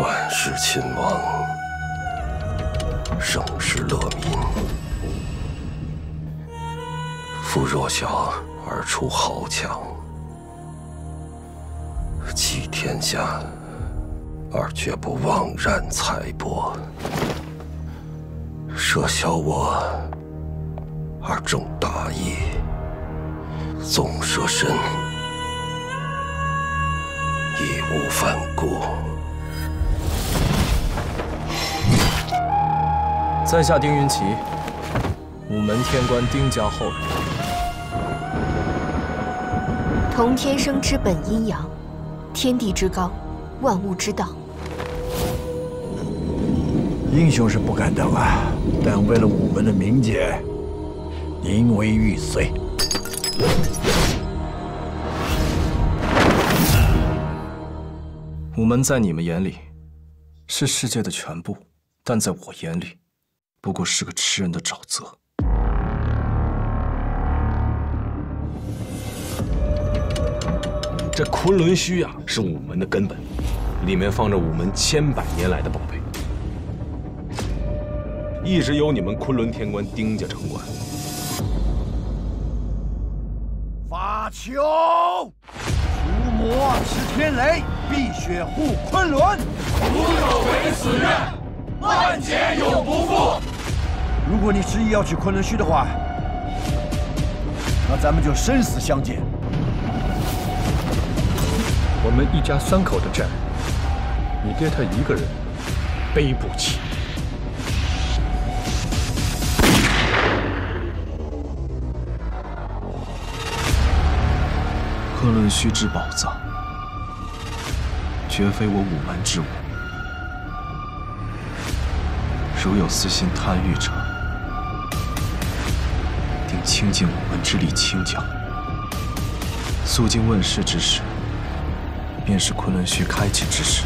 乱世秦王，盛世乐民。扶弱小而出豪强，济天下而绝不妄然财帛，舍小我而重大义，纵舍身，义无反顾。在下丁云奇，午门天官丁家后人。同天生之本阴阳，天地之高，万物之道。英雄是不敢当啊，但为了午门的名节，宁为玉碎。 午门在你们眼里是世界的全部，但在我眼里不过是个吃人的沼泽。这昆仑虚啊，是午门的根本，里面放着午门千百年来的宝贝，一直由你们昆仑天官丁家掌管。法球，除魔持天雷。 碧血护昆仑，如有违此愿，万劫永不复。如果你执意要取昆仑虚的话，那咱们就生死相见。我们一家三口的债，你爹他一个人背不起。昆仑虚之宝藏。 绝非我午门之物。如有私心贪欲者，定倾尽午门之力清剿。肃静问世之时，便是昆仑虚开启之时。